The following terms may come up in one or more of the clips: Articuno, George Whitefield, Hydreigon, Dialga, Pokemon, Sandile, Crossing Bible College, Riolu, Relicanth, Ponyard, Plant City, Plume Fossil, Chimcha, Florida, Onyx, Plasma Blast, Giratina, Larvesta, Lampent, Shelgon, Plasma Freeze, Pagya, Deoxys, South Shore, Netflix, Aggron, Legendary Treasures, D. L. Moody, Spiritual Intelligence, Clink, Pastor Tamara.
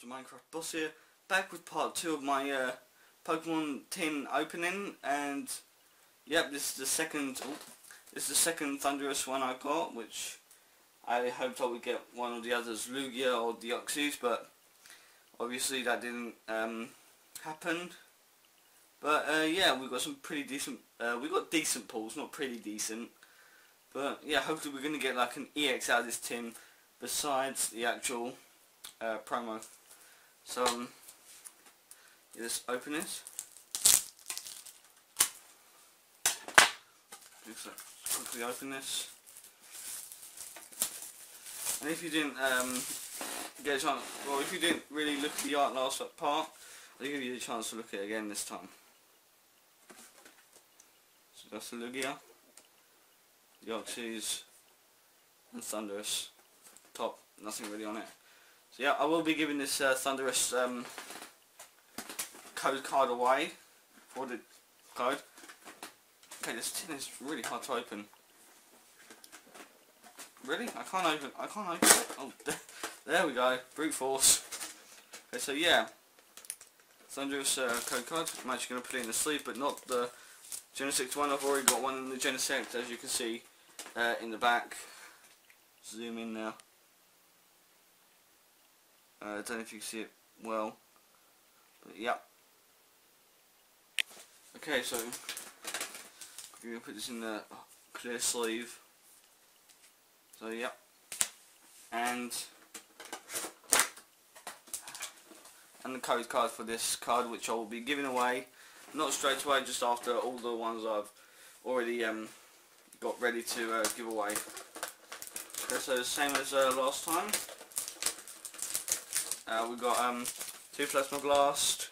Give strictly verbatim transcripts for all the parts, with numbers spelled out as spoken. the Minecraft boss here, back with part two of my uh, Pokemon tin opening, and yep, this is the second oh, this is the second Thunderous one I got, which I hoped I would get one of the others, Lugia or Deoxys, but obviously that didn't um, happen. But uh, yeah, we got some pretty decent uh, we got decent pulls, not pretty decent, but yeah, hopefully we're going to get like an E X out of this tin besides the actual uh, promo. So um, yeah, let's open this. Just like, quickly open this. And if you didn't um, get a chance, well, if you didn't really look at the art last part, I'll give you a chance to look at it again this time. So that's the Lugia, the Deoxys, and Thunderous. Top, nothing really on it. So yeah, I will be giving this uh, Thunderous um, code card away for the code. Okay, this tin is really hard to open. Really? I can't open I can't open it. Oh, there we go. Brute force. Okay, so yeah. Thunderous uh, code card. I'm actually going to put it in the sleeve, but not the Genesect one. I've already got one in the Genesect, as you can see uh, in the back. Zoom in now. Uh, I don't know if you can see it well, but yeah. Okay, so we're gonna put this in the clear sleeve. So yeah, and and the code card for this card, which I will be giving away, not straight away, just after all the ones I've already um, got ready to uh, give away. Okay, so same as uh, last time. Uh, we've got um, two Plasma Blast,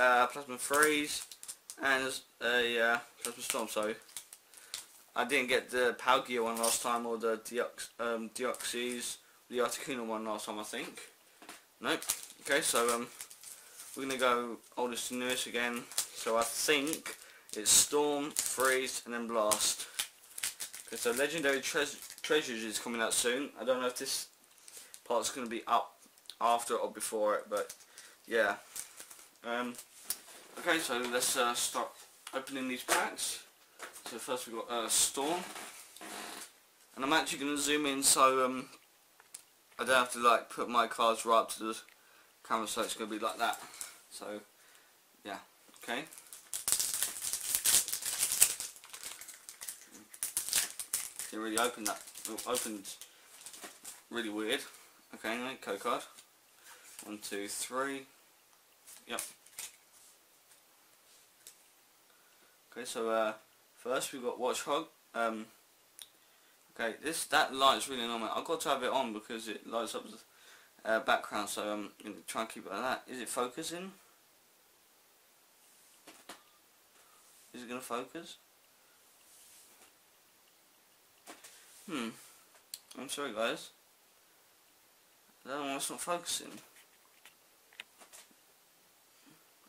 uh, Plasma Freeze, and a uh, Plasma Storm. So I didn't get the Palkia one last time, or the Deox um, Deoxys, the Articuno one last time, I think. Nope. Okay, so um, we're going to go oldest to newest again. So I think it's Storm, Freeze, and then Blast. Okay, so Legendary Tre Treasures is coming out soon. I don't know if this part's going to be up after or before it, but yeah. Um, okay, so let's uh, start opening these packs. So first we've got uh, Storm, and I'm actually going to zoom in so um, I don't have to like put my cards right up to the camera, so it's going to be like that. So yeah, okay. Didn't really open that. It opened really weird. Okay, no, code card. One, two, three. Yep. Okay, so uh, first we've got Watchhog. Um, okay, this that light's really annoying. I've got to have it on because it lights up the uh, background. So I'm going to try and keep it like that. Is it focusing? Is it going to focus? Hmm. I'm sorry, guys. That one's not focusing.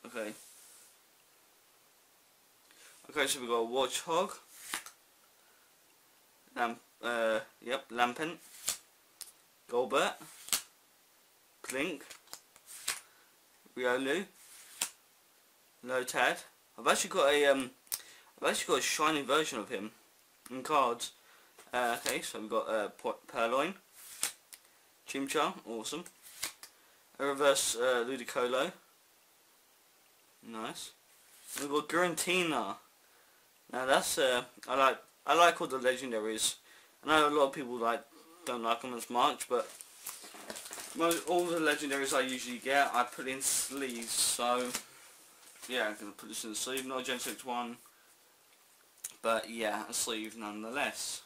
Okay. Okay, so we've got a Watchhog. Lamp, uh, yep, Lampent. Golbert. Clink. Riolu. Lotad. I've actually got a um I've actually got a shiny version of him in cards. Uh, okay, so we've got uh Purloin. Chimcha, awesome. A reverse uh, Ludicolo. Nice. We've got Giratina. Now that's uh, I like I like all the legendaries. I know a lot of people like don't like them as much, but most all the legendaries I usually get I put in sleeves. So yeah, I'm gonna put this in the sleeve, not a Genesect one, but yeah, a sleeve nonetheless.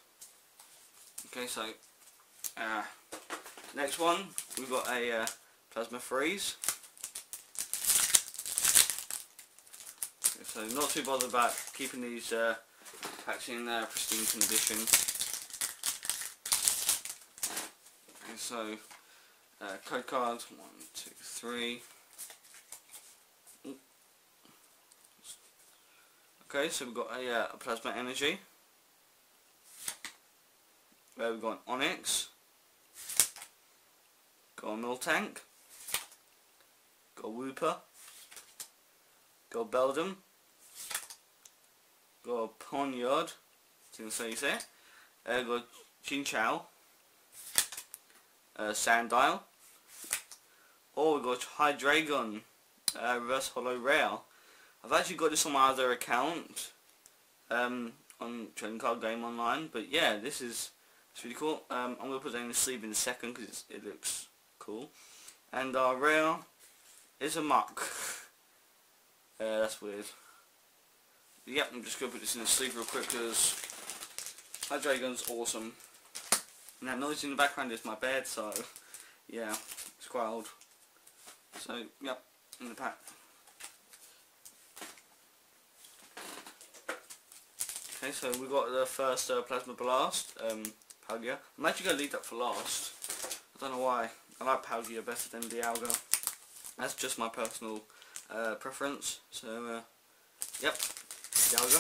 Okay, so uh, next one, we've got a uh, Plasma Freeze. So not too bothered about keeping these uh, packs in uh, pristine condition. And so, uh, code cards, one, two, three. Okay, so we've got a, uh, a Plasma Energy. There we've got an Onyx. Got a Miltank, Go Wooper. Go Beldum. Go Ponyard. That's how you say it. Uh, go Chimcha. Uh, Sandile. Or we got Hydreigon. Uh, reverse Hollow Rare. I've actually got this on my other account. Um, on Trading Card Game Online. But yeah, this is it's really cool. Um, I'm going to put down the sleeve in a second because it looks cool. And our rare is a muck. Uh, that's weird. Yep, I'm just going to put this in the sleeve real quick because Hydreigon's awesome. And that noise in the background is my bed, so yeah, it's quite old. So, yep, in the pack. Okay, so we got the first uh, Plasma Blast, um, Pagya. I'm actually going to leave that for last. I don't know why. I like Palkia better than Dialga. That's just my personal uh, preference. So, uh, yep, Dialga.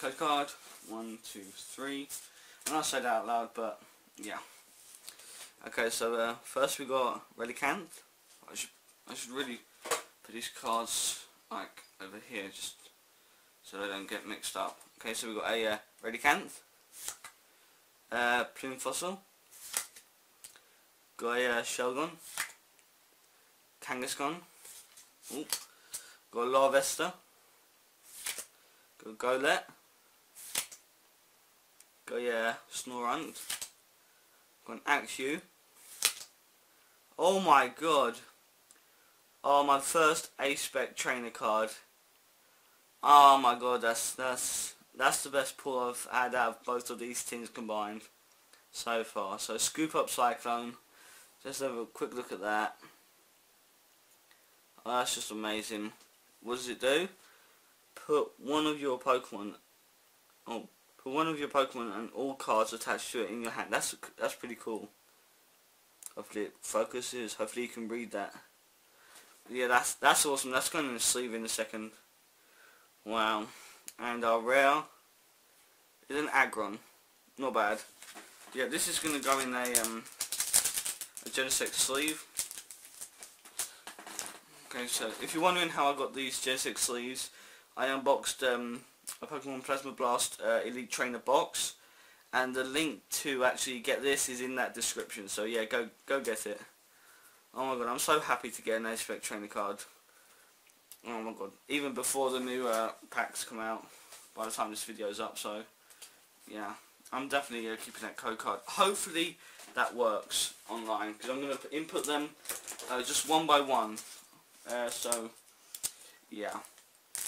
Code card, one, two, three. And I said that out loud, but yeah. Okay, so uh, first we got Relicanth. I should, I should really put these cards like over here, just so they don't get mixed up. Okay, so we got a uh, Relicanth, uh, Plume Fossil, got a uh, Shelgon, Kangaskhan, ooh, got a Larvesta, got a Golbert, got a uh, Snorunt, got an Axew. Oh my god! Oh, my first A-Spec trainer card. Oh my god, that's that's. That's the best pull I've had out of both of these things combined so far. So Scoop Up Cyclone. Just have a quick look at that. Oh, that's just amazing. What does it do? Put one of your Pokemon, oh, put one of your Pokemon and all cards attached to it in your hand. That's that's pretty cool. Hopefully it focuses. Hopefully you can read that. Yeah, that's that's awesome. That's going in the sleeve in a second. Wow. And our rare is an Aggron. Not bad. Yeah, this is going to go in a, um, a Genesect sleeve. Okay, so if you're wondering how I got these Genesect sleeves, I unboxed um, a Pokemon Plasma Blast uh, Elite Trainer box. And the link to actually get this is in that description. So yeah, go go get it. Oh my god, I'm so happy to get an A-Spec Trainer card. Oh my god, even before the new uh, packs come out, by the time this video's up, so yeah, I'm definitely uh, keeping that code card. Hopefully that works online, because I'm going to input them uh, just one by one, uh, so yeah.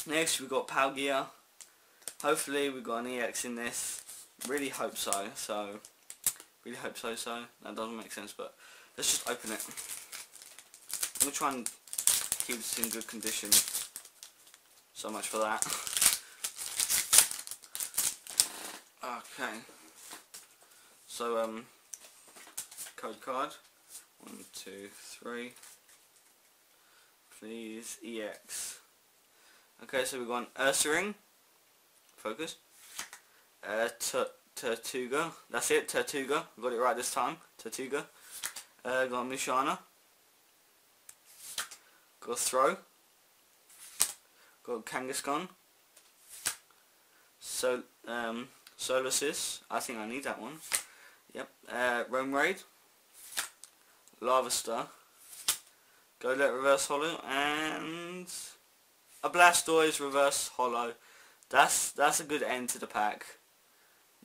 Next we've got Palkia. Hopefully we've got an E X in this, really hope so, so, really hope so, so, that doesn't make sense, but let's just open it. I'm going to try and keep this in good condition. So much for that. Okay. So um code card. One, two, three. Please E X. Okay, so we've got an Ursaring. Focus. Uh Tertuga. That's it, Tertuga. Got it right this time. Tertuga. Uh got Mushana. Got Throw, got Kangaskhan, so, um, Solasis, I think I need that one, yep, uh, Roam Raid, Larvesta, Golbert Reverse Hollow, and a Blastoise Reverse Hollow. That's, that's a good end to the pack,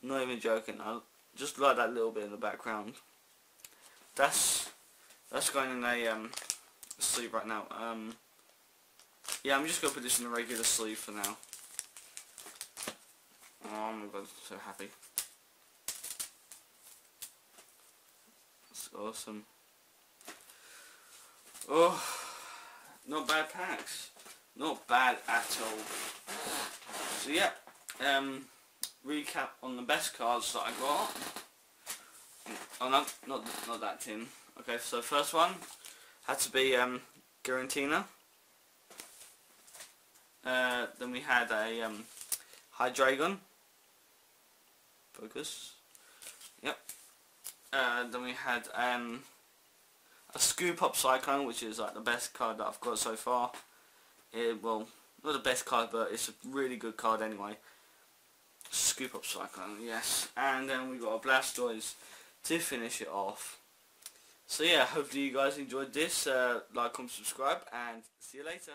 not even joking. I just like that little bit in the background. That's, that's going in a, um, sleeve right now. Um, yeah, I'm just going to put this in a regular sleeve for now. Oh my god, I'm so happy. That's awesome. Oh, not bad packs. Not bad at all. So yeah, um, recap on the best cards that I got. Oh no, not, not that tin. Okay, so first one had to be um, Giratina. Uh, then we had a um, Hydreigon. Focus. Yep. Uh, then we had um, a Scoop Up Cyclone, which is like the best card that I've got so far. It, well, not the best card, but it's a really good card anyway. Scoop Up Cyclone, yes. And then we got a Blastoise to finish it off. So yeah, hopefully you guys enjoyed this. Uh, like, comment, subscribe, and see you later.